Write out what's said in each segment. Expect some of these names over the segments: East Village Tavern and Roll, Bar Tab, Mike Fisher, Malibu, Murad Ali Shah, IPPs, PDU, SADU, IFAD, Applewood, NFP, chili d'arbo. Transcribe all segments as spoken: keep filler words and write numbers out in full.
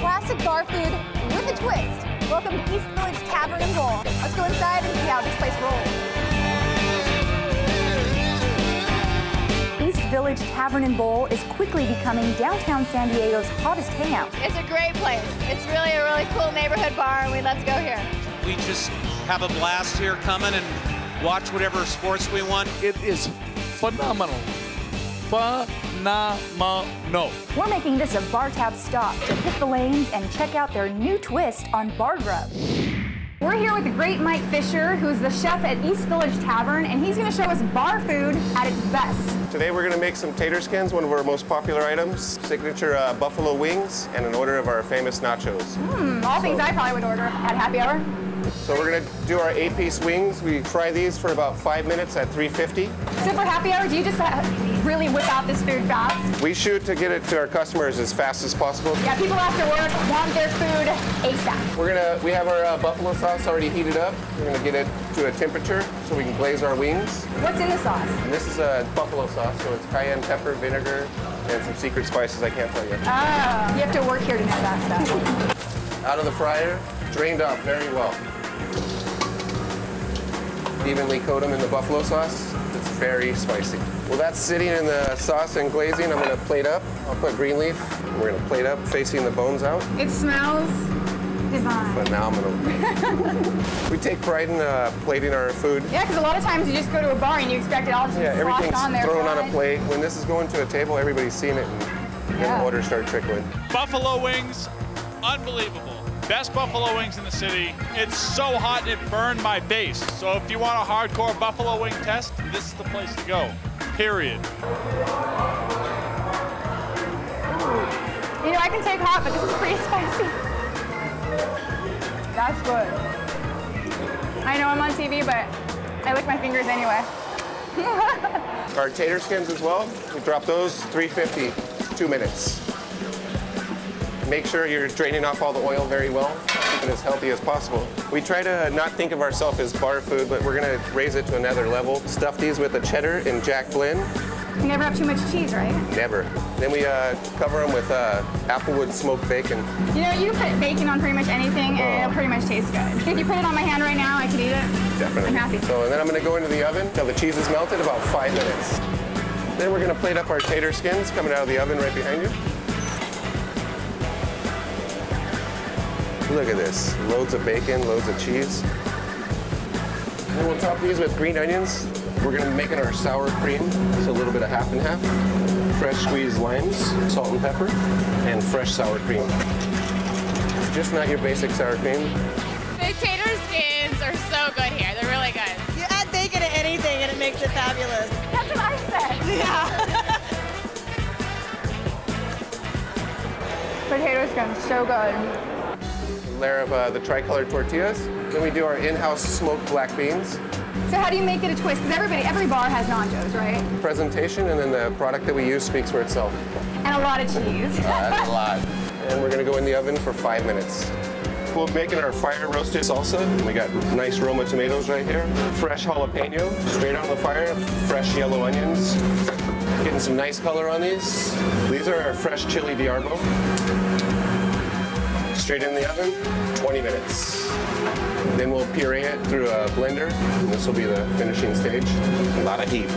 Classic bar food with a twist. Welcome to East Village Tavern and Roll. Let's go inside and see how this place rolls. East Village Tavern and Roll is quickly becoming downtown San Diego's hottest hangout. It's a great place. It's really a really cool neighborhood bar, and we love to go here. We just have a blast here coming and watch whatever sports we want. It is phenomenal. Phenomenal. We're making this a Bar Tab stop to hit the lanes and check out their new twist on bar grub. We're here with the great Mike Fisher, who's the chef at East Village Tavern, and he's going to show us bar food at its best. Today we're going to make some tater skins, one of our most popular items, signature uh, buffalo wings, and an order of our famous nachos. Mm, all so, things I probably would order at happy hour. So we're going to do our eight-piece wings. We fry these for about five minutes at three fifty. So for happy hour, do you just really whip out this food fast? We shoot to get it to our customers as fast as possible. Yeah, people after work want their food ASAP. We're gonna, we have our uh, buffalo sauce already heated up. We're going to get it to a temperature so we can glaze our wings. What's in the sauce? And this is a uh, buffalo sauce, so it's cayenne pepper, vinegar, and some secret spices I can't tell you. Ah, you have to work here to know that stuff. Out of the fryer, drained off very well. Evenly coat them in the buffalo sauce. It's very spicy. Well, that's sitting in the sauce and glazing. I'm gonna plate up. I'll put green leaf. We're gonna plate up, facing the bones out. It smells divine. Phenomenal. We take pride in uh, plating our food. Yeah, because a lot of times you just go to a bar and you expect it all to be yeah, sloshed on there. Yeah, everything's thrown on a plate. When this is going to a table, everybody's seeing it, and then yeah. the orders start trickling. Buffalo wings, unbelievable. Best buffalo wings in the city. It's so hot it burned my face. So if you want a hardcore buffalo wing test, this is the place to go, period. You know, I can take hot, but this is pretty spicy. That's good. I know I'm on T V, but I lick my fingers anyway. Our tater skins as well, we drop those, three fifty, two minutes. Make sure you're draining off all the oil very well, keeping it as healthy as possible. We try to not think of ourselves as bar food, but we're going to raise it to another level. Stuff these with a cheddar and Jack blend. You never have too much cheese, right? Never. Then we uh, cover them with uh, Applewood smoked bacon. You know, you put bacon on pretty much anything, oh. and it'll pretty much taste good. If you put it on my hand right now, I could eat it. Definitely. I'm happy. So, and then I'm going to go into the oven until the cheese is melted, about five minutes. Then we're going to plate up our tater skins coming out of the oven right behind you. Look at this, loads of bacon, loads of cheese. And we'll top these with green onions. We're gonna be making our sour cream. It's a little bit of half and half. Fresh squeezed limes, salt and pepper, and fresh sour cream. Just not your basic sour cream. The tater skins are so good here, they're really good. You add bacon to anything and it makes it fabulous. That's what I said. Yeah. Potato skins, so good. Layer of uh, the tricolor tortillas. Then we do our in-house smoked black beans. So how do you make it a twist? Because everybody, every bar has nachos, right? Presentation, and then the product that we use speaks for itself. And a lot of cheese. uh, a lot. And we're gonna go in the oven for five minutes. We're making our fire roasted salsa. We got nice Roma tomatoes right here. Fresh jalapeno, straight on the fire. Fresh yellow onions. Getting some nice color on these. These are our fresh chili d'arbo. Straight in the oven, twenty minutes. Then we'll puree it through a blender. This will be the finishing stage. A lot of heat.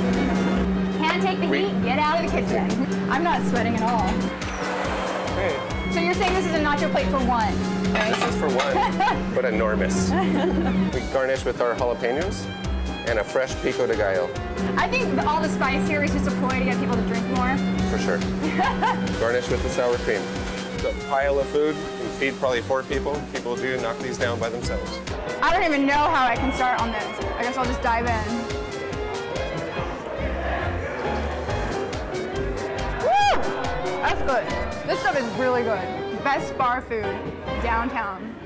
Can't take the Re heat, get out of the kitchen. I'm not sweating at all. Hey. So you're saying this is a nacho plate for one, right? This is for one, but enormous. We garnish with our jalapenos and a fresh pico de gallo. I think all the spice here is just a ploy to get people to drink more. For sure. Garnish with the sour cream. A pile of food. We feed probably four people. People do knock these down by themselves. I don't even know how I can start on this. I guess I'll just dive in. Woo! That's good. This stuff is really good. Best bar food downtown.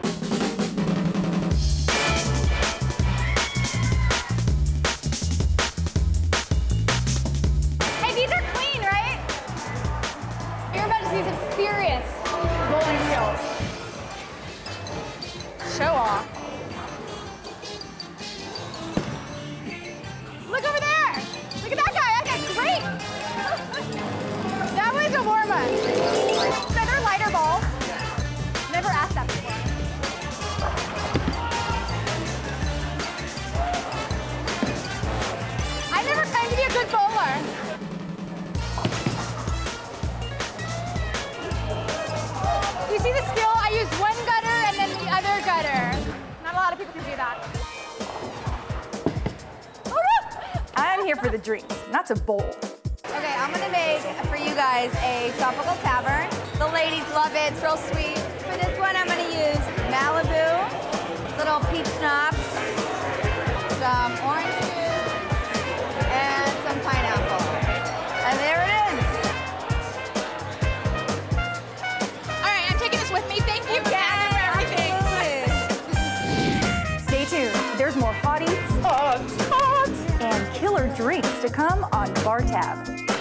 Hey, these are clean, right? You're about to see some serious rolling skills. you can do that. I'm here for the drinks, not to bowl. Okay, I'm gonna make for you guys a tropical tavern. The ladies love it, it's real sweet. For this one, I'm gonna use Malibu, little peach schnapps, some orange juice, and some pineapple. And there it is. All right, I'm taking this with me. Thank you, Kat, for everything. Stay tuned, there's more hot eats. Hot, hot. And killer drinks to come on Bar Tab.